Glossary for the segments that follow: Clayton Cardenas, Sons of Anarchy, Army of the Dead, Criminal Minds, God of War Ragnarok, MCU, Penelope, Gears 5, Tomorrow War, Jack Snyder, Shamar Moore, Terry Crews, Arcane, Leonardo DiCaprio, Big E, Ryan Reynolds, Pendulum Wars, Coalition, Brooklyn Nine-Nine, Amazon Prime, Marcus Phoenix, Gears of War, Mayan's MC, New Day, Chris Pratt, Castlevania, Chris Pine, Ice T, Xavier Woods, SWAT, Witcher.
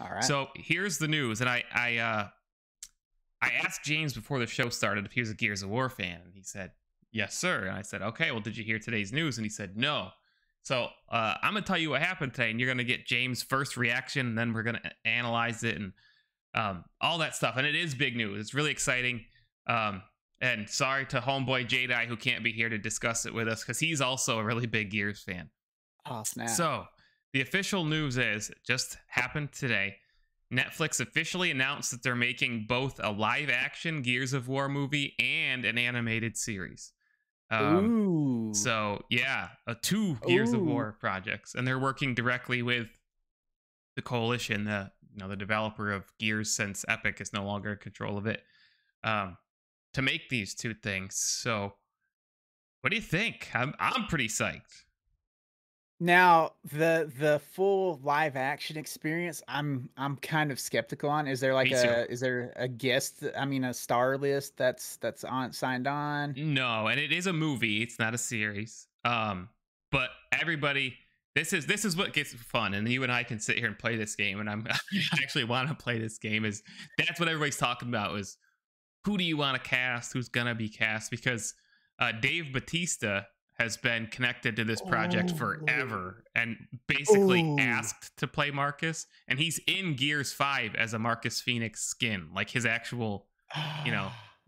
All right. So here's the news, and I asked James before the show started if he was a Gears of War fan, and he said, yes, sir. And I said, okay, well, did you hear today's news? And he said, no. So I'm going to tell you what happened today, and you're going to get James' first reaction, and then we're going to analyze it and all that stuff. And it is big news. It's really exciting. And sorry to homeboy Jedi, who can't be here to discuss it with us, because he's also a really big Gears fan. Oh, snap. So the official news is, it just happened today, Netflix officially announced that they're making both a live-action Gears of War movie and an animated series. Ooh. So, yeah, two Gears of War projects, and they're working directly with the Coalition, the developer of Gears, since Epic is no longer in control of it, to make these two things. So, what do you think? I'm pretty psyched. Now, the full live action experience, I'm kind of skeptical on. Is there like is there a guest? I mean, a star list that's on signed on? No, and it is a movie. It's not a series. But everybody, this is what gets fun, and you and I can sit here and play this game. And I actually want to play this game. Is that's what everybody's talking about? Is who do you want to cast? Who's gonna be cast? Because Dave Bautista has been connected to this project forever and basically asked to play Marcus, and he's in Gears 5 as a Marcus Phoenix skin, like his actual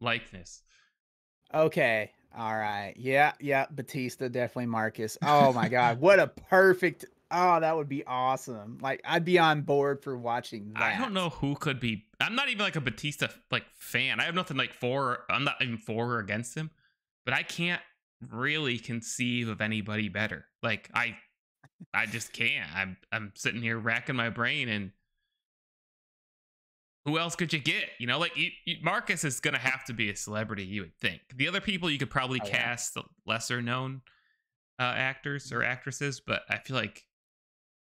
likeness. Okay, all right. Yeah, Batista, definitely Marcus. Oh my god, what a perfect, that would be awesome. Like, I'd be on board for watching that. I don't know who could be. I'm not even like a Batista like fan. I have nothing like for, I'm not even for or against him, but I can't really conceive of anybody better. Like, I just can't. I'm sitting here racking my brain, and who else could you get? You know, like Marcus is gonna have to be a celebrity, you would think. The other people you could probably cast lesser known actors or actresses, but I feel like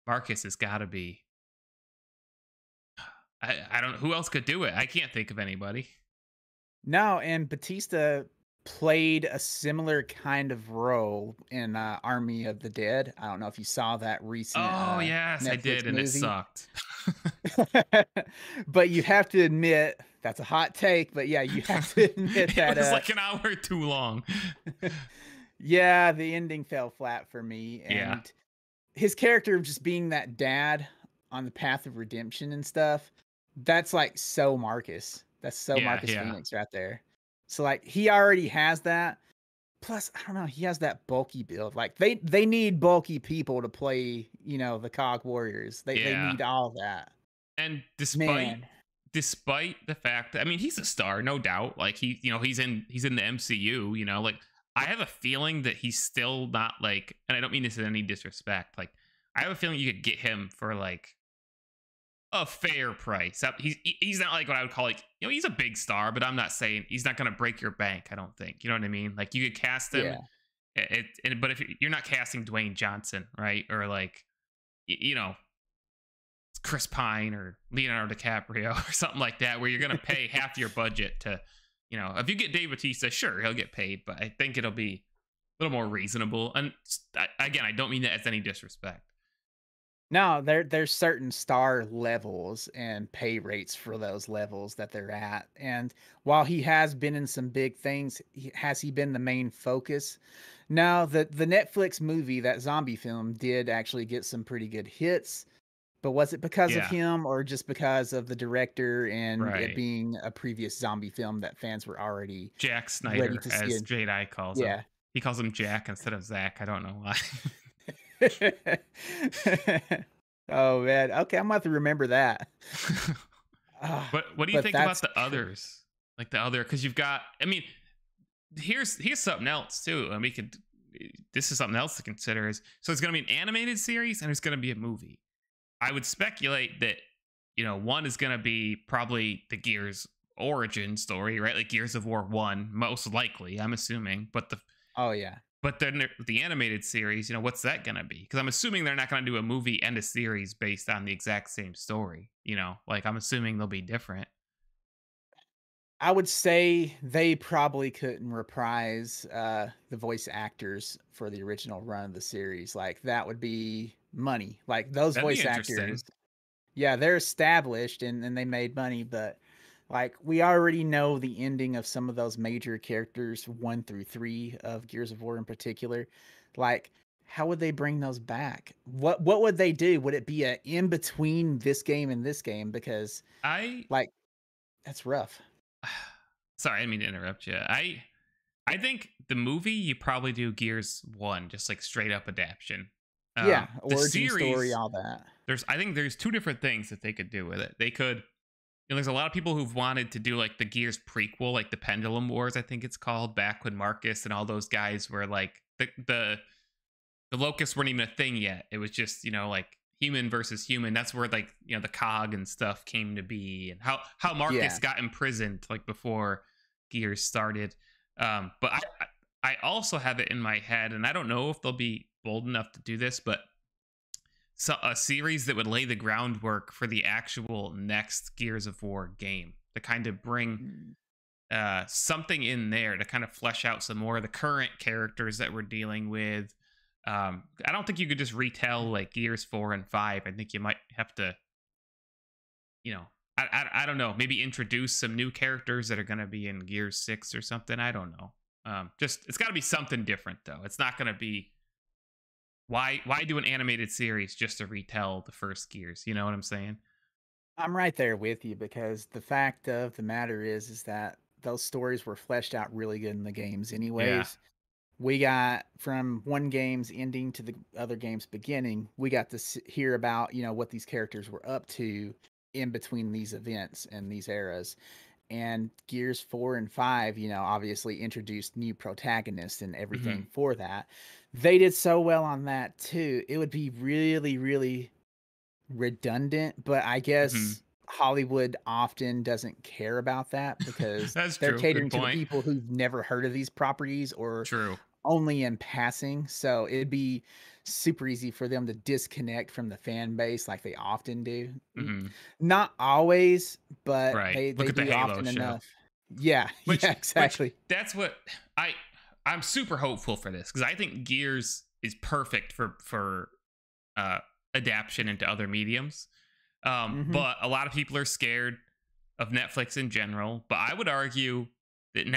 Marcus has got to be. I don't know who else could do it. I can't think of anybody. No, and Batista played a similar kind of role in Army of the Dead. I don't know if you saw that recent. Oh, yes, Netflix I did, and movie. It sucked. But you have to admit, that's a hot take, but yeah, you have to admit that it's like an hour too long. Yeah, the ending fell flat for me, and his character of just being that dad on the path of redemption and stuff, that's like so Marcus. That's so Marcus Phoenix right there. So like, he already has that. Plus, I don't know, he has that bulky build. Like, they need bulky people to play, you know, the Cog Warriors. They need all that. And despite the fact that, I mean, he's a star, no doubt. Like, he, you know, he's in the MCU, you know, like, I have a feeling that he's still not like, and I don't mean this in any disrespect, like, I have a feeling you could get him for like a fair price. He's not like what I would call, like, you know, he's a big star, but I'm not saying he's not gonna break your bank. I don't think, you know what I mean. Like, you could cast him, but if you're not casting Dwayne Johnson, right, or like, you know, Chris Pine or Leonardo DiCaprio or something like that, where you're gonna pay half your budget to, you know, if you get Dave Bautista, sure, he'll get paid, but I think it'll be a little more reasonable. And again, I don't mean that as any disrespect. No, there's certain star levels and pay rates for those levels that they're at. And while he has been in some big things, has he been the main focus? No, the Netflix movie, that zombie film, did actually get some pretty good hits. But was it because of him, or just because of the director and it being a previous zombie film that fans were already Jack Snyder, ready to as Jedi calls him. He calls him Jack instead of Zach. I don't know why. Oh man, okay, I'm gonna have to remember that. But what do you think about the others, like the other, because you've got, I mean, here's something else too, and we could, this is something else to consider, is so it's gonna be an animated series and it's gonna be a movie. I would speculate that, you know, one is gonna be probably the Gears origin story, right, like Gears of War 1 most likely, I'm assuming, but But then the animated series, you know, what's that going to be? Because I'm assuming they're not going to do a movie and a series based on the exact same story. You know, like, I'm assuming they'll be different. I would say they probably couldn't reprise the voice actors for the original run of the series. Like, that would be money. Like, those voice actors, Yeah, they're established and they made money, but like we already know the ending of some of those major characters, 1 through 3 of Gears of War in particular. Like, how would they bring those back? What would they do? Would it be a in between this game and this game? Because like that's rough. Sorry, I didn't mean to interrupt you. I think the movie you probably do Gears 1, just like straight up adaptation. Yeah, origin story, all that. I think there's two different things that they could do with it. They could, you know, there's a lot of people who've wanted to do like the Gears prequel, like the Pendulum Wars, I think it's called, back when Marcus and all those guys were like the locusts weren't even a thing yet. It was just, you know, like human versus human. That's where like, you know, the cog and stuff came to be, and how Marcus got imprisoned like before Gears started. But I also have it in my head, and I don't know if they'll be bold enough to do this, but so a series that would lay the groundwork for the actual next Gears of War game, to kind of bring something in there to kind of flesh out some more of the current characters that we're dealing with. I don't think you could just retell like Gears 4 and 5. I think you might have to, you know, I don't know, maybe introduce some new characters that are going to be in Gears 6 or something. I don't know. Just it's got to be something different, though. It's not going to be why do an animated series just to retell the first Gears? You know what I'm saying? I'm right there with you, because the fact of the matter is that those stories were fleshed out really good in the games anyways. Yeah. We got from one game's ending to the other game's beginning. We got to hear about, you know, what these characters were up to in between these events and these eras. And Gears 4 and 5, you know, obviously introduced new protagonists and everything for that. They did so well on that too. It would be really, really redundant, but I guess Hollywood often doesn't care about that, because they're catering to people who've never heard of these properties or only in passing. So it'd be super easy for them to disconnect from the fan base like they often do. Not always, but they do the often enough. Which, that's what I'm super hopeful for this, because I think Gears is perfect for adaptation into other mediums. But a lot of people are scared of Netflix in general, but I would argue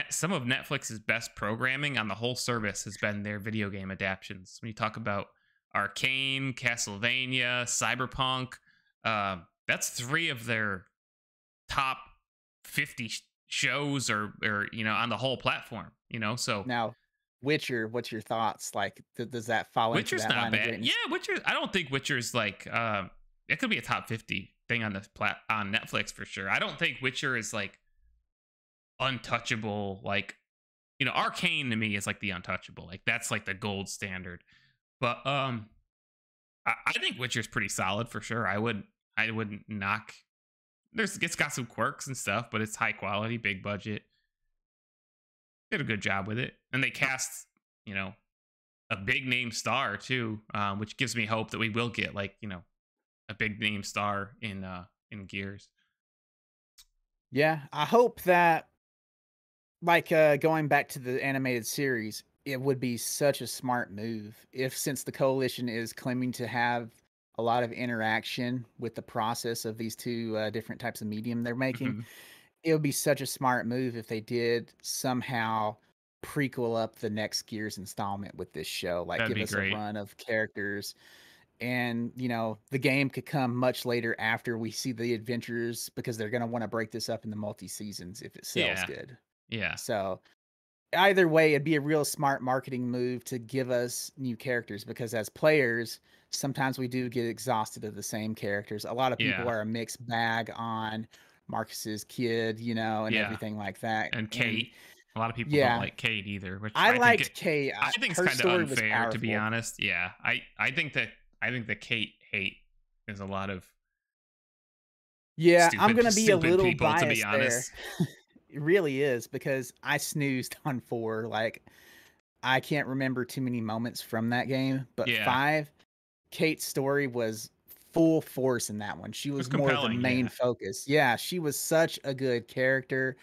some of Netflix's best programming on the whole service has been their video game adaptions. When you talk about Arcane, Castlevania, Cyberpunk, that's 3 of their top 50 shows, or you know, on the whole platform. You know, so now Witcher, what's your thoughts? Like, does that follow? Witcher's into that not bad. Yeah, Witcher. I don't think Witcher's like it could be a top 50 thing on the on Netflix for sure. I don't think Witcher is like untouchable. Like, you know, Arcane to me is like the untouchable, like that's like the gold standard. But I think Witcher's pretty solid for sure. I wouldn't knock. It's got some quirks and stuff, but it's high quality, big budget. Did a good job with it, and they cast, you know, a big name star too, which gives me hope that we will get, like, you know, a big name star in Gears. Yeah, I hope that, like, going back to the animated series, it would be such a smart move if, since the Coalition is claiming to have a lot of interaction with the process of these two different types of medium they're making, it would be such a smart move if they did somehow prequel up the next Gears installment with this show. Like, that'd give us a run of characters. And, you know, the game could come much later after we see the adventures, because they're going to want to break this up into multi-seasons if it sells good. Yeah. So either way, it'd be a real smart marketing move to give us new characters, because as players, sometimes we do get exhausted of the same characters. A lot of people are a mixed bag on Marcus's kid, you know, and everything like that. And Kate. A lot of people don't like Kate either. Which I liked Kate. I think it's kind of unfair, to be honest. Yeah. I think that the Kate hate is a lot of stupid, I'm gonna be a little people, biased, to be honest. There. It really is, because I snoozed on 4. Like, I can't remember too many moments from that game, but 5, Kate's story was full force in that one. She was more of the main focus. Yeah, she was such a good character.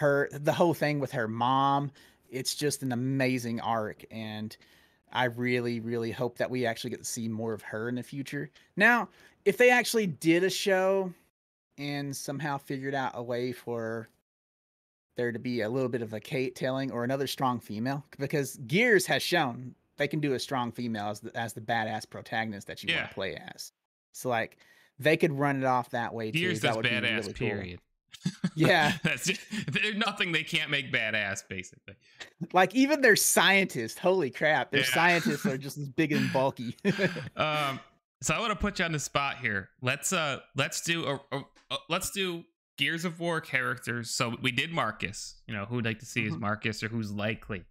The whole thing with her mom, it's just an amazing arc, and I really, really hope that we actually get to see more of her in the future. Now, if they actually did a show and somehow figured out a way for there to be a little bit of a Kate telling or another strong female, because Gears has shown they can do a strong female as the badass protagonist that you want to play as. So like they could run it off that way too. Gears does badass, really period. Cool. Yeah. That's just, there's nothing they can't make badass, basically. Like even their scientists, holy crap, their scientists are just as big and bulky. So I want to put you on the spot here. Let's do Gears of War characters. So we did Marcus, you know, who'd like to see is Marcus or who's likely.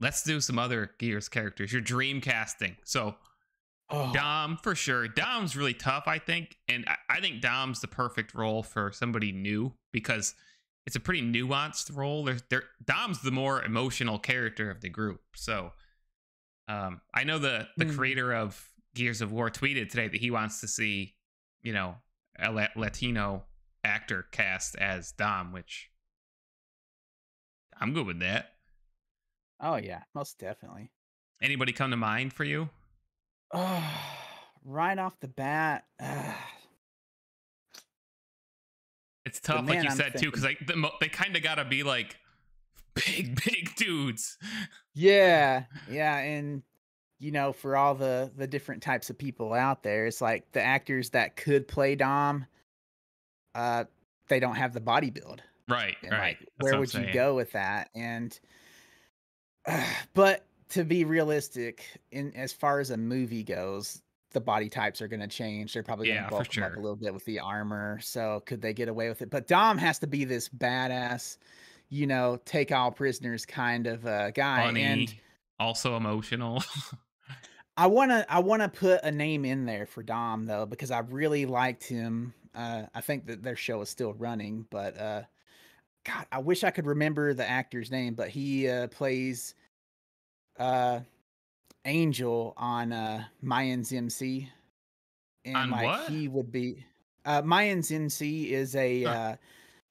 Let's do some other Gears characters, your dream casting. So Dom, for sure. Dom's really tough, I think. And I think Dom's the perfect role for somebody new because it's a pretty nuanced role. Dom's the more emotional character of the group. So I know the creator of Gears of War tweeted today that he wants to see, you know, a Latino actor cast as Dom, which I'm good with that. Oh yeah, most definitely. Anybody come to mind for you? Oh, right off the bat, it's tough, like you said too, because like they kind of gotta be like big dudes. Yeah, and you know, for all the different types of people out there, it's like the actors that could play Dom, they don't have the body build. Right, and right. Like, where would you go with that? And but to be realistic, in as far as a movie goes, the body types are going to change. They're probably going to bulk them up a little bit with the armor. So could they get away with it? But Dom has to be this badass, you know, take all prisoners kind of guy. Funny, and also emotional. I want to put a name in there for Dom though, because I really liked him. I think that their show is still running, but God, I wish I could remember the actor's name, but he plays Angel on Mayan's MC. And on like what? He would be Mayan's MC is a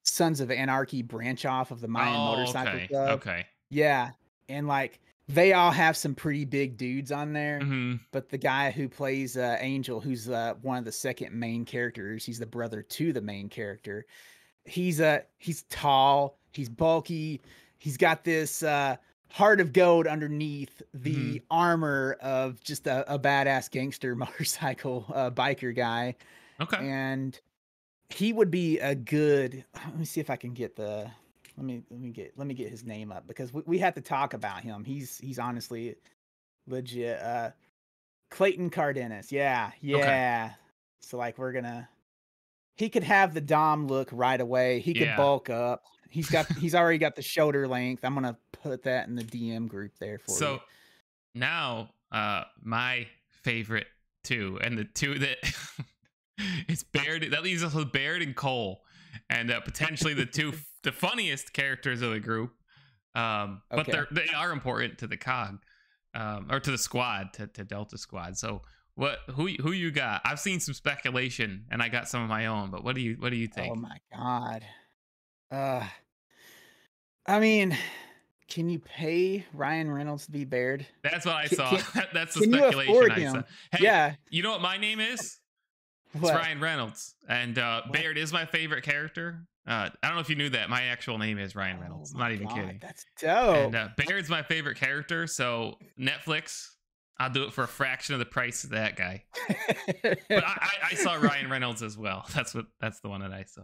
Sons of Anarchy branch off of the Mayan Motorcycle Club. Okay. Yeah, and like they all have some pretty big dudes on there, but the guy who plays Angel, who's one of the second main characters, he's the brother to the main character. He's tall, he's bulky, he's got this heart of gold underneath the armor of just a badass gangster motorcycle biker guy. Okay. And he would be a good, let me see if I can get the let me get his name up, because we have to talk about him. He's honestly legit. Clayton Cardenas. Yeah. Okay. So like he could have the Dom look right away. He could bulk up. He's already got the shoulder length. I'm gonna put that in the DM group there for you. So now, my favorite two, and the two that it's Baird. That leaves us with Baird and Cole, and potentially the two the funniest characters of the group. But they are important to the cog, or to the squad, to Delta Squad. So. Who you got? I've seen some speculation and I got some of my own, but what do you think? Oh my God. I mean, can you pay Ryan Reynolds to be Baird? That's what I saw. That's the speculation I saw. Hey, you know what my name is? It's Ryan Reynolds. And Baird is my favorite character. I don't know if you knew that. My actual name is Ryan Reynolds. I'm not even kidding. That's dope. And Baird's my favorite character, so Netflix, I'll do it for a fraction of the price of that guy. But I saw Ryan Reynolds as well. That's the one that I saw.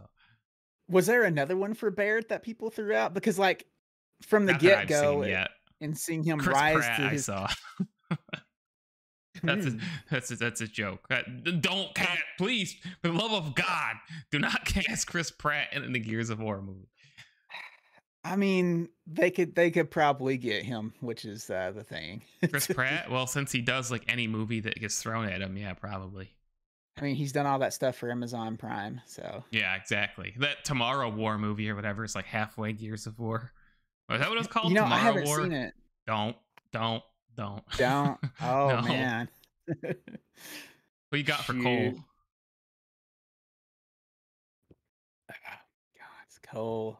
Was there another one for Baird that people threw out? Because like from the get go and seeing him Chris rise Pratt, to his... I saw. that's a joke. Don't cast, please, for the love of God, do not cast Chris Pratt in the Gears of War movie. I mean, they could probably get him, which is the thing. Chris Pratt? Well, since he does like any movie that gets thrown at him, yeah, probably. I mean, he's done all that stuff for Amazon Prime, so. Yeah, exactly. That Tomorrow War movie or whatever is like halfway Gears of War. Is that what it's called? You know, Tomorrow I haven't War? Seen it. Don't. Don't. Oh, no. Man. What you got for Cole? God, it's Cole.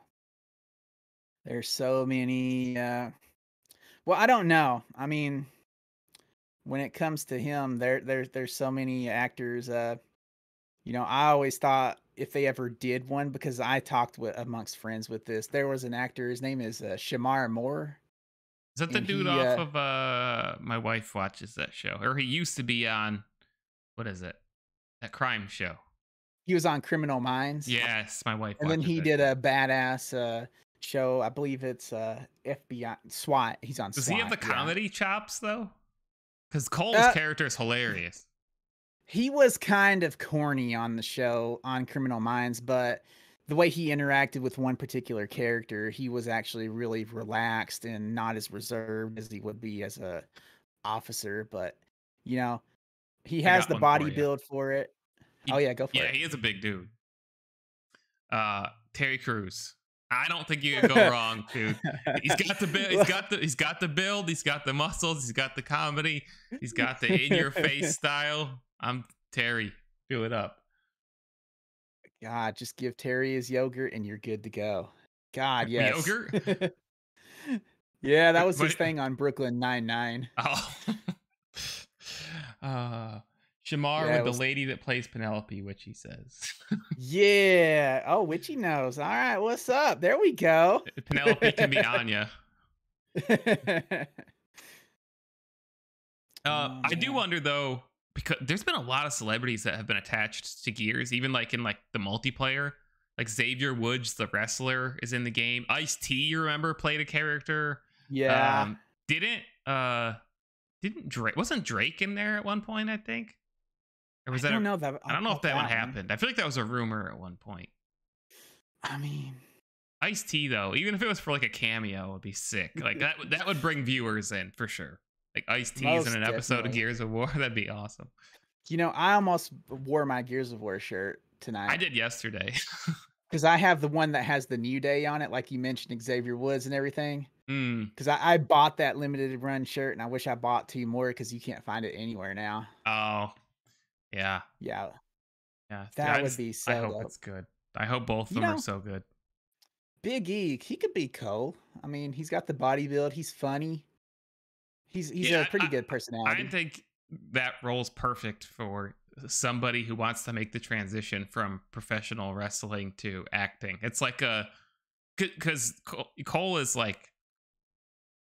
There's so many. Well, I don't know. I mean, when it comes to him, there's so many actors. You know, I always thought if they ever did one, because I talked amongst friends with this. There was an actor. His name is Shamar Moore. Is that the dude off of? My wife watches that show, or he used to be on. What is it? That crime show. He was on Criminal Minds. Yes, my wife. And then he did a badass show. I believe it's FBI SWAT. He's on. Does SWAT, he have the comedy chops though? Because Cole's character is hilarious. He was kind of corny on the show on Criminal Minds, but the way he interacted with one particular character, he was actually really relaxed and not as reserved as he would be as a officer. But you know, he has the body build for it. Oh yeah, go for it. Yeah, he is a big dude. Terry Crews. I don't think you can go wrong, dude. He's got the build. He's got the build. He's got the muscles. He's got the comedy. He's got the in-your-face style. I'm Terry. Do it up. God, just give Terry his yogurt and you're good to go. God, yes. Yogurt. Yeah, that was his thing on Brooklyn Nine-Nine. Oh. Shamar with the lady that plays Penelope, Witchy says. Yeah. Oh, Witchy knows. All right, what's up? There we go. Penelope can be Anya. I do wonder though, because there's been a lot of celebrities that have been attached to Gears, even like in like the multiplayer. Like Xavier Woods, the wrestler, is in the game. Ice T, you remember, played a character. Yeah. Didn't Drake? Wasn't Drake in there at one point? I think. Or was I don't know if that happened. I feel like that was a rumor at one point. I mean, Ice T though, even if it was for like a cameo, would be sick. Like that would bring viewers in for sure. Like Ice T is in an episode of Gears of War. That'd be awesome. You know, I almost wore my Gears of War shirt tonight. I did yesterday. Because I have the one that has the New Day on it, like you mentioned, Xavier Woods and everything. Because I bought that limited run shirt, and I wish I bought 2 more because you can't find it anywhere now. Oh, yeah. Yeah. Yeah. That would be so I hope it's good. I hope both of them are so good. Big E, he could be Cole. I mean, he's got the body build. He's funny. He's a pretty good personality. I think that role's perfect for somebody who wants to make the transition from professional wrestling to acting. It's like because Cole is like,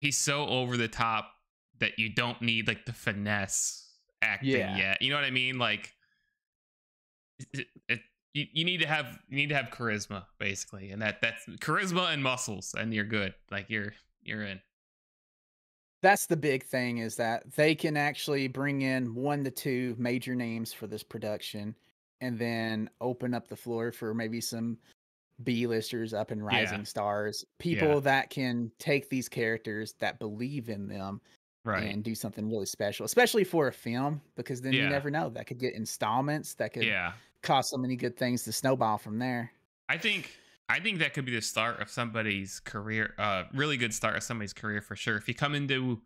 he's so over the top that you don't need like the finesse acting yet. You know what I mean? Like, you need to have charisma basically, and that's charisma and muscles, and you're good. Like you're in. That's the big thing, is that they can actually bring in 1 to 2 major names for this production and then open up the floor for maybe some B-listers, up and rising stars, people that can take these characters that believe in them and do something really special, especially for a film, because then you never know. That could get installments. That could cause so many good things to snowball from there. I think that could be the start of somebody's career, really good start of somebody's career for sure. If you come into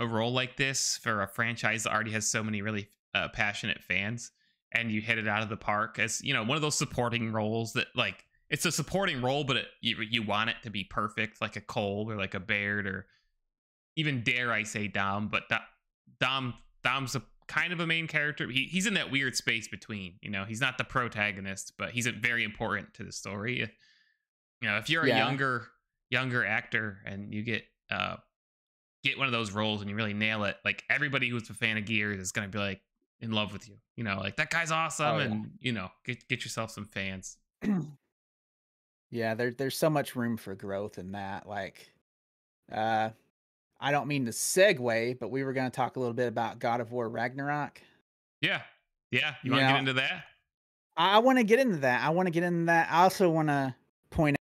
a role like this for a franchise that already has so many really passionate fans, and you hit it out of the park as, you know, one of those supporting roles that, like, it's a supporting role, but you want it to be perfect, like a Cole or like a Baird, or even, dare I say, Dom, but Dom's a kind of a main character. He's in that weird space between, you know, he's not the protagonist, but he's very important to the story. You know, if you're a younger actor and you get one of those roles and you really nail it, like everybody who's a fan of Gears is going to be like in love with you. You know, like that guy's awesome, and you know, get yourself some fans. Yeah, there's so much room for growth in that. Like, I don't mean to segue, but we were going to talk a little bit about God of War Ragnarok. Yeah, yeah. You want to get into that? I want to get into that. I also want to point